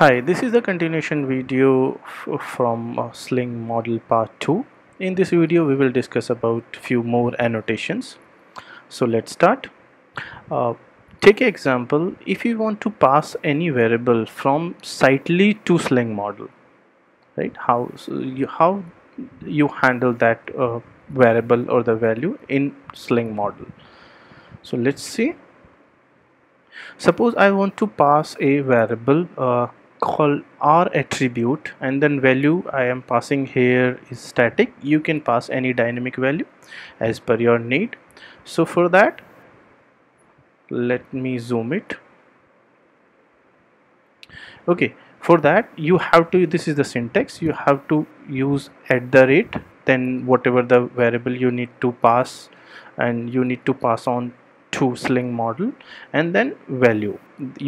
Hi, this is the continuation video from Sling Model Part 2. In this video we will discuss about few more annotations. So let's start. Take example, if you want to pass any variable from Sightly to Sling Model, right? How you handle that variable or the value in Sling Model. So let's see. Suppose I want to pass a variable called RAttribute, and then value I am passing here is static. You can pass any dynamic value as per your need. So for that, let me zoom it. Okay, for that you have to, this is the syntax, you have to use @ then whatever the variable you need to pass, and you need to pass on to Sling Model, and then value.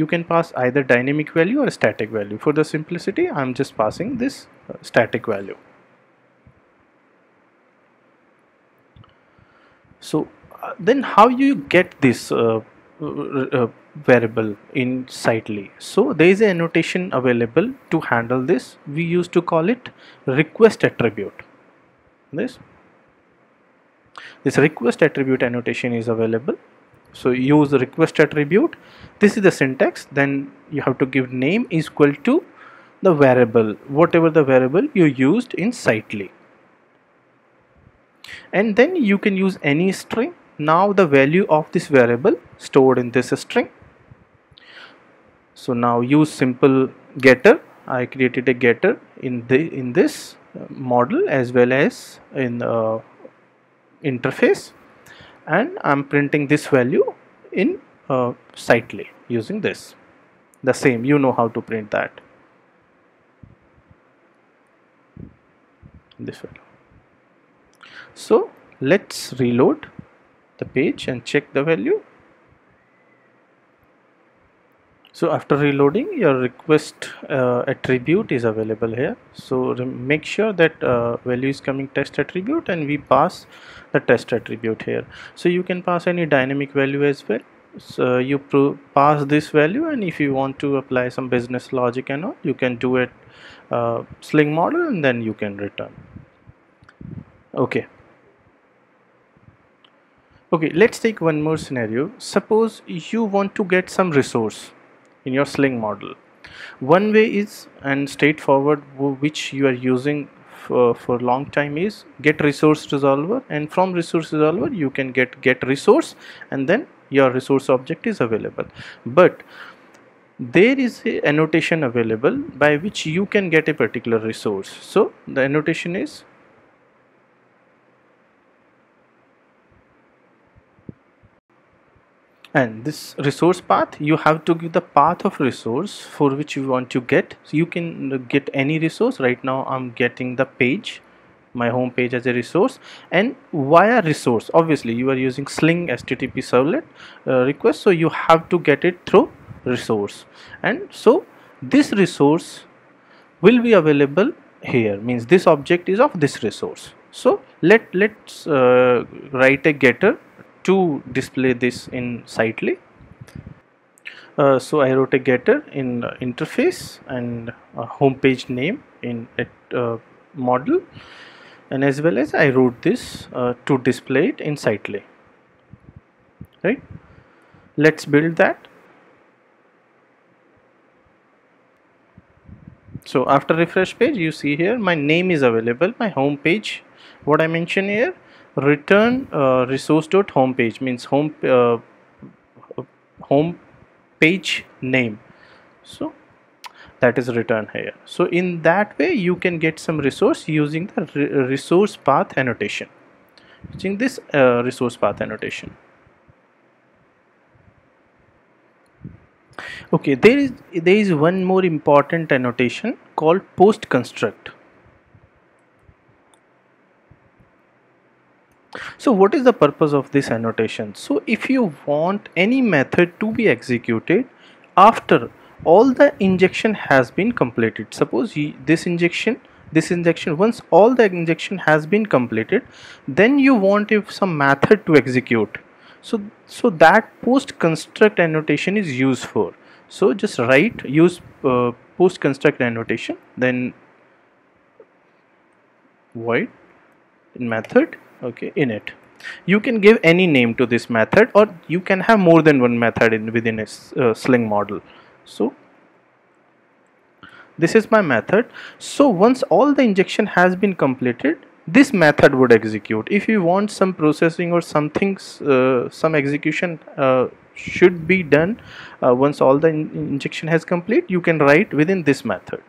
You can pass either dynamic value or static value. For the simplicity, I'm just passing this static value. So then how you get this variable in Sightly? So there is an annotation available to handle this. We used to call it request attribute. This request attribute annotation is available. So use the request attribute. This is the syntax. Then you have to give name equal to the variable, whatever the variable you used in Sightly, and then you can use any string. Now the value of this variable stored in this string. So now use simple getter. I created a getter in this model as well as in the interface, and I'm printing this value in Sightly using this. The same, you know how to print that. This value. So let's reload the page and check the value. So after reloading, your request attribute is available here. So make sure that value is coming test attribute, and we pass the test attribute here. So you can pass any dynamic value as well. So you pass this value, and if you want to apply some business logic and all, you can do it Sling Model, and then you can return. Okay, let's take one more scenario. Suppose you want to get some resource in your Sling Model. One way is, and straightforward, which you are using for long time, is get resource resolver, and from resource resolver you can get resource, and then your resource object is available. But there is a annotation available by which you can get a particular resource. So the annotation is and this resource path, you have to give the path of resource for which you want to get. So you can get any resource. Right now I'm getting the page, my home page, as a resource, and via resource, obviously you are using Sling HTTP servlet request, so you have to get it through resource. And so this resource will be available here, means this object is of this resource. So let's write a getter to display this in Sightly. So I wrote a getter in interface and home page name in model, and as well as I wrote this to display it in Sightly. Right? Let's build that. So after refresh page, you see here my name is available, my home page. What I mentioned here, return resource.homepage, means home page name. So that is returned here. So in that way you can get some resource using the resource path annotation, using this resource path annotation. Okay, there is one more important annotation called PostConstruct. So what is the purpose of this annotation? So if you want any method to be executed after all the injection has been completed. Suppose this injection, once all the injection has been completed, then you want some method to execute. So that PostConstruct annotation is used for. So just use post construct annotation, then void method, okay, init. You can give any name to this method, or you can have more than one method within a Sling model. So this is my method. So once all the injection has been completed, this method would execute. If you want some processing or something, some execution should be done once all the injection has complete, you can write within this method.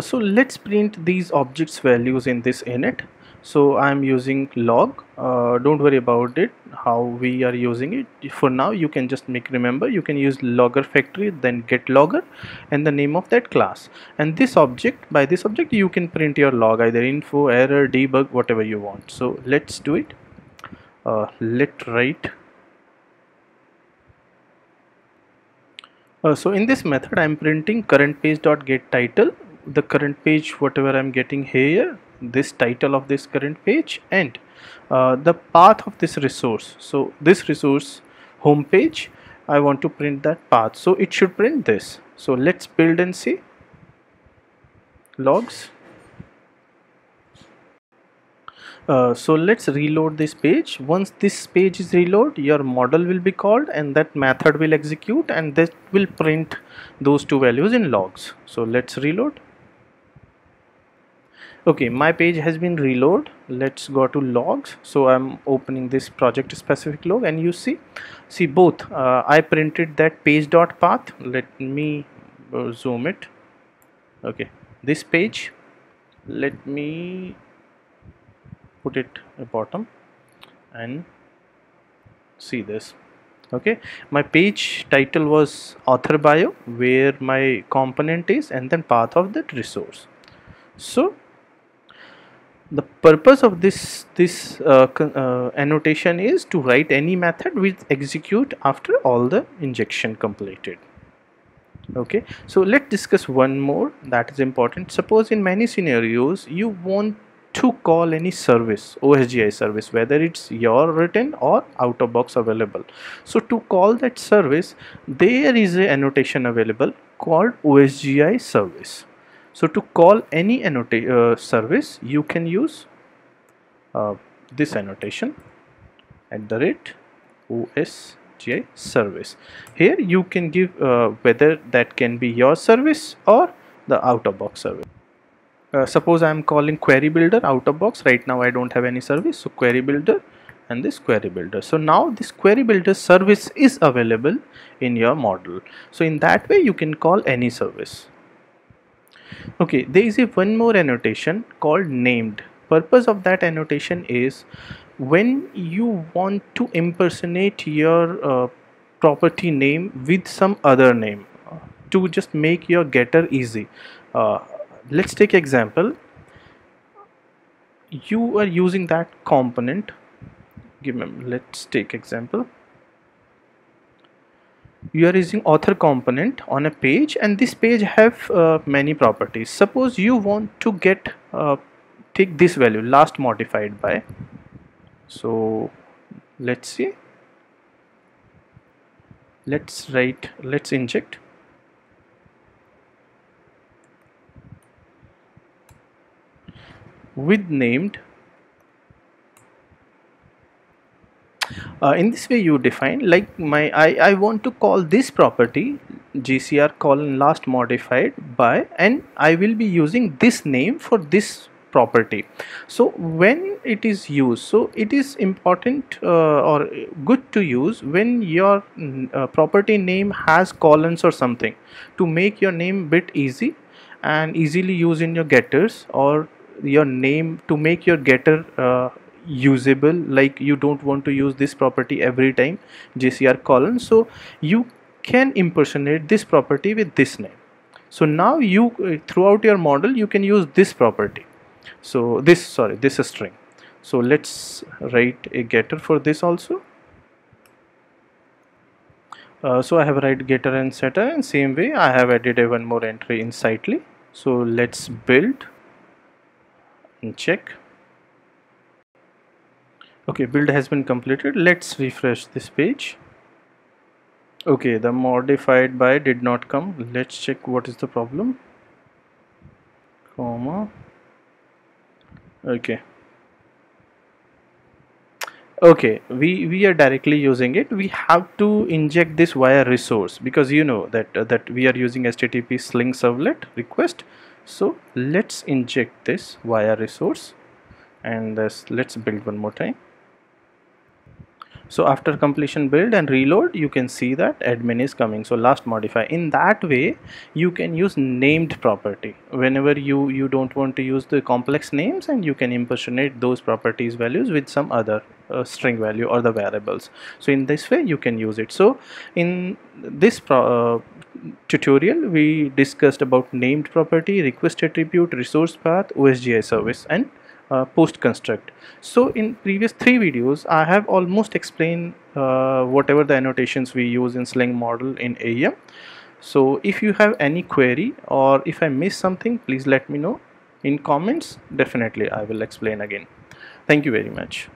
So let's print these objects values in this init. So I am using log. Don't worry about it how we are using it for now. You can just remember you can use logger factory, then get logger and the name of that class, and this object, by this object you can print your log, either info, error, debug, whatever you want. So let's do it. Let write. So in this method I am printing current page dot get title, the current page whatever I am getting here, this title of this current page, and the path of this resource. So this resource home page, I want to print that path, so it should print this. So let's build and see. Logs. So let's reload this page. Once this page is reloaded, your model will be called and that method will execute, and that will print those two values in logs. So let's reload. Okay, my page has been reloaded. Let's go to logs. So I'm opening this project specific log, and you see both. I printed that page.path. Let me zoom it. Okay, this page, let me put it at the bottom and see this. Okay, my page title was author bio, where my component is, and then path of that resource. So the purpose of this annotation is to write any method which execute after all the injection completed. Okay, so let's discuss one more that is important. Suppose in many scenarios you want to call any service, OSGi service, whether it's your written or out of box available. So to call that service, there is an annotation available called OSGi service. So to call any service, you can use this annotation @OSGiService. Here you can give whether that can be your service or the out of box service. Suppose I am calling Query Builder out of box. Right now I don't have any service, so Query Builder and this Query Builder. So now this Query Builder service is available in your model. So in that way you can call any service. Okay, there is one more annotation called named. Purpose of that annotation is when you want to impersonate your property name with some other name to just make your getter easy. Let's take example. You are using that component. Let's take example. You are using author component on a page, and this page have many properties. Suppose you want to get take this value last modified by. So let's see, let's write, let's inject. With named, in this way you define, like my I want to call this property jcr colon last modified by, and I will be using this name for this property. So when it is used, so it is important or good to use when your property name has colons or something, to make your name bit easy and easily used in your getters, or your name to make your getter usable, like you don't want to use this property every time jcr colon, so you can impersonate this property with this name. So now you throughout your model you can use this property, so this is string. So let's write a getter for this also. So I have written getter and setter, and same way I have added one more entry in Sightly. So let's build and check. Okay, build has been completed. Let's refresh this page. Okay, the modified by did not come. Let's check what is the problem. Comma. Okay. Okay, we are directly using it. We have to inject this via resource because you know that that we are using HTTP Sling servlet request. So let's inject this via resource, and this, let's build one more time. So after completion, build and reload, you can see that admin is coming. So last modify. In that way, you can use named property whenever you don't want to use the complex names, and you can impersonate those properties values with some other string value or the variables. So in this way, you can use it. So in this tutorial, we discussed about named property, request attribute, resource path, OSGi service, and post construct. So in previous 3 videos I have almost explained whatever the annotations we use in Sling model in AEM. So if you have any query or if I miss something, please let me know in comments. Definitely I will explain again. Thank you very much.